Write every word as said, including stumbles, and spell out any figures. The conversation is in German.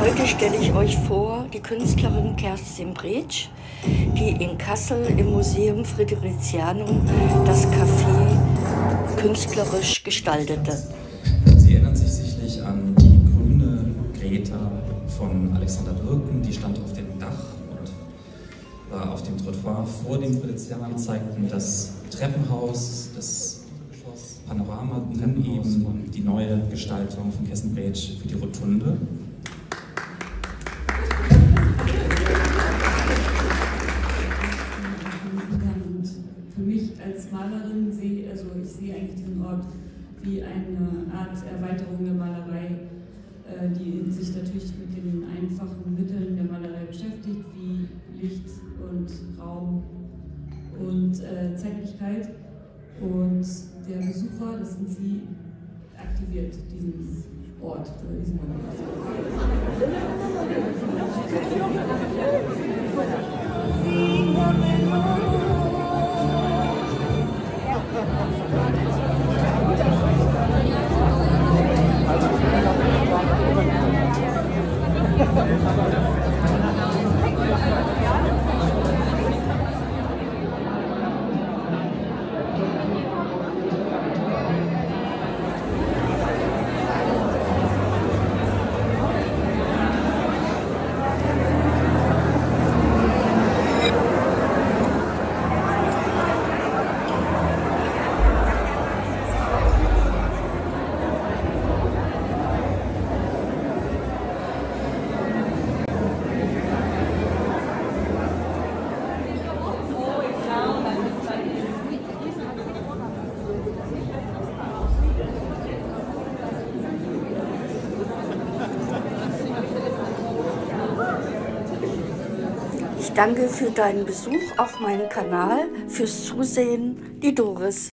Heute stelle ich euch vor die Künstlerin Kerstin Brätsch, die in Kassel im Museum Fridericianum das Café künstlerisch gestaltete. Sie erinnern sich sicherlich an die grüne Greta von Alexander Bürken, die stand auf dem Dach und war auf dem Trottoir vor dem Fridericianum, zeigten das Treppenhaus, das Panorama, dann eben die neue Gestaltung von Kerstin Brätsch für die Rotunde. Und für mich als Malerin sehe also ich sehe eigentlich diesen Ort wie eine Art Erweiterung der Malerei, die sich natürlich mit den einfachen Mitteln der Malerei beschäftigt, wie Licht und Raum und Zeitlichkeit. Und der Besucher, das sind Sie, aktiviert diesen Ort. Diesen Danke für deinen Besuch auf meinem Kanal, fürs Zusehen, die Doris.